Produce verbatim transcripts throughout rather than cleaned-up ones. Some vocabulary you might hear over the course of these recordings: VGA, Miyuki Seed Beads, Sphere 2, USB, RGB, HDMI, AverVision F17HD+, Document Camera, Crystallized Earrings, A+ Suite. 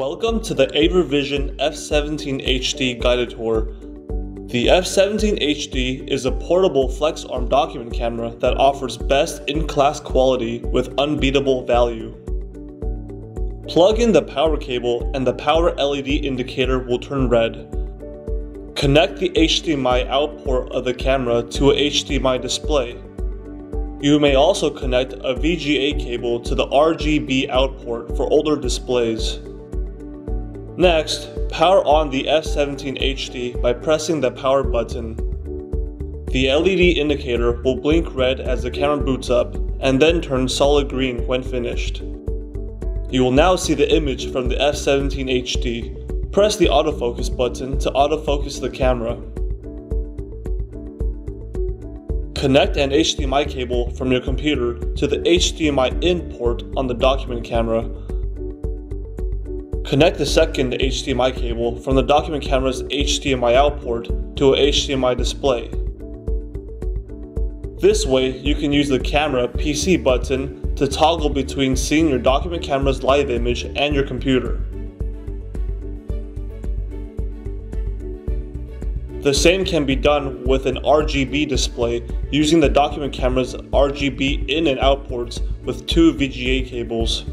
Welcome to the AverVision F seventeen H D guided tour. The F seventeen H D is a portable flex arm document camera that offers best in-class quality with unbeatable value. Plug in the power cable and the power L E D indicator will turn red. Connect the H D M I out port of the camera to a H D M I display. You may also connect a V G A cable to the R G B out port for older displays. Next, power on the F seventeen H D by pressing the power button. The L E D indicator will blink red as the camera boots up and then turn solid green when finished. You will now see the image from the F seventeen H D. Press the autofocus button to autofocus the camera. Connect an H D M I cable from your computer to the H D M I in port on the document camera. Connect the second H D M I cable from the document camera's H D M I out port to a H D M I display. This way, you can use the camera P C button to toggle between seeing your document camera's live image and your computer. The same can be done with an R G B display using the document camera's R G B in and out ports with two V G A cables.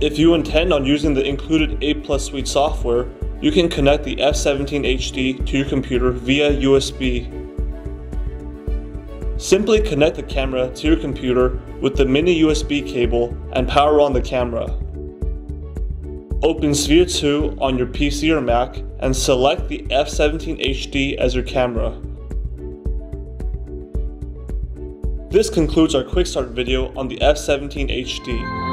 If you intend on using the included A plus Suite software, you can connect the F seventeen H D to your computer via U S B. Simply connect the camera to your computer with the mini U S B cable and power on the camera. Open Sphere two on your P C or Mac and select the F seventeen H D as your camera. This concludes our quick start video on the F seventeen H D.